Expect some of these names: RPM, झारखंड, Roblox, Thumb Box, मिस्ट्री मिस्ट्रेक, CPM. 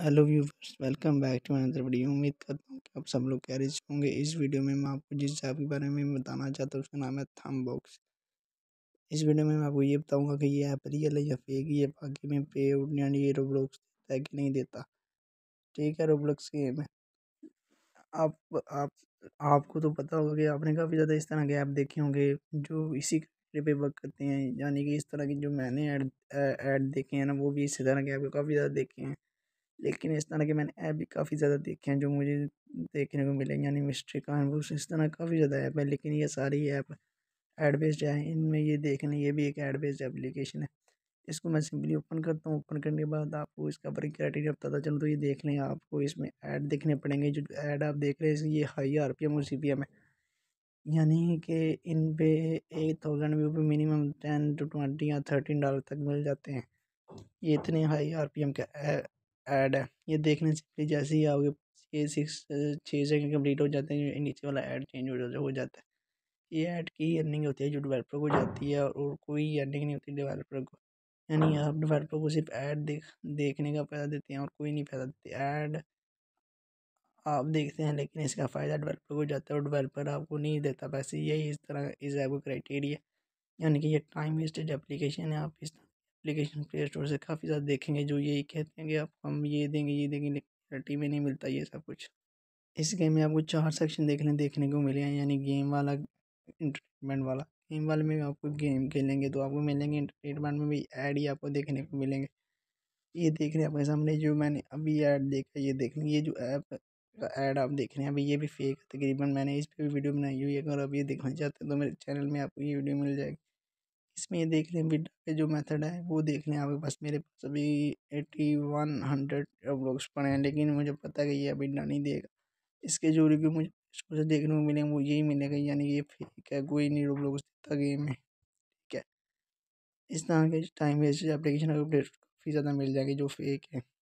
Hello viewers, welcome back to another video. उम्मीद करता हूँ कि आप सब लोग खैरियत से होंगे। इस वीडियो में मैं आपको जिस ऐप के बारे में बताना चाहता हूँ उसका नाम है थंब बॉक्स। इस वीडियो में मैं आपको ये बताऊंगा कि ये ऐप रियल है या फेक। ये बाकी में पे आउट यानी ये रोब्लॉक्स देता है कि नहीं देता। ठीक है, रोब्लॉक्स की गेम है। आपको तो पता होगा कि आपने काफ़ी ज़्यादा इस तरह के ऐप देखे होंगे जो इसी पे वर्क करते हैं, यानी कि इस तरह की जो मैंने ऐड देखे हैं ना, वो भी इसी तरह के ऐप काफ़ी ज़्यादा देखे हैं। लेकिन इस तरह के मैंने ऐप भी काफ़ी ज़्यादा देखे हैं जो मुझे देखने को मिले, यानी मिस्ट्री मिस्ट्रेक इस तरह काफ़ी ज़्यादा ऐप है। लेकिन ये सारी ऐप एड बेस्ड है। इनमें ये देखने ये भी एक एड बेस्ड एप्लीकेशन है। इसको मैं सिंपली ओपन करता हूँ। ओपन करने के बाद आपको इसका वर्किंग क्राइटेरिया पता चल तो ये देख लें। आपको इसमें ऐड देखने पड़ेंगे। जो ऐड आप देख रहे हैं ये हाई RPM और CPM है, यानी कि इन पे 8000 व्यू पे मिनिमम 10 to 20 या 13 डॉलर तक मिल जाते हैं। ये इतने हाई RPM का ऐड है। ये देखने से जैसे ही आओगे 6 सेकंड कम्प्लीट हो जाते हैं, नीचे वाला ऐड चेंज हो जाता है। ये ऐड की अर्निंग होती है जो डेवलपर को जाती है, और कोई अर्निंग नहीं होती डेवलपर को। यानी आप डेवलपर को सिर्फ ऐड देखने का फ़ायदा देते हैं और कोई नहीं फ़ायदा देते। ऐड आप देखते हैं लेकिन इसका फ़ायदा डेवलपर को जाता है और डेवलपर आपको नहीं देता पैसे। यही इस तरह इस ऐप का क्राइटेरिया, यानी कि ये टाइम वेस्टेड एप्लीकेशन है। आप इस एप्लीकेशन प्ले स्टोर से काफ़ी ज़्यादा देखेंगे जो यही कहते हैं कि आप हम ये देंगे लेकिन रियलिटी में नहीं मिलता ये सब कुछ। इस गेम में आपको 4 सेक्शन देखने को मिले हैं, यानी गेम वाला, एंटरटेनमेंट वाला। गेम वाले में आपको गेम खेलेंगे तो आपको मिलेंगे, एंटरटेनमेंट में भी ऐड ही आपको देखने को मिलेंगे। ये देख रहे हैं आपके सामने जो मैंने अभी ऐड देखा, ये देख लेंगे। ये जो ऐप का ऐड आप देख रहे हैं अभी ये भी फेक है तकरीबन। मैंने इस पर भी वीडियो बनाई हुई है। अगर आप ये देखना चाहते हैं तो मेरे चैनल में आपको ये वीडियो मिल जाएगी। इसमें ये देख लें बिट पे जो मेथड है वो देख लें। आपके पास मेरे पास अभी 8100 रोब्लॉक्स पड़े हैं, लेकिन मुझे पता है कि ये अभी नहीं देगा। इसके जो रिव्यू मुझे उसको देखने को मिलेंगे वो यही मिलेगा, यानी ये फेक है, कोई नहीं रोब्लॉक्स देता गेम में। ठीक है, इस तरह के टाइम वेस्ट एप्लीकेशन आपको काफ़ी ज़्यादा मिल जाएगी जो फेक है।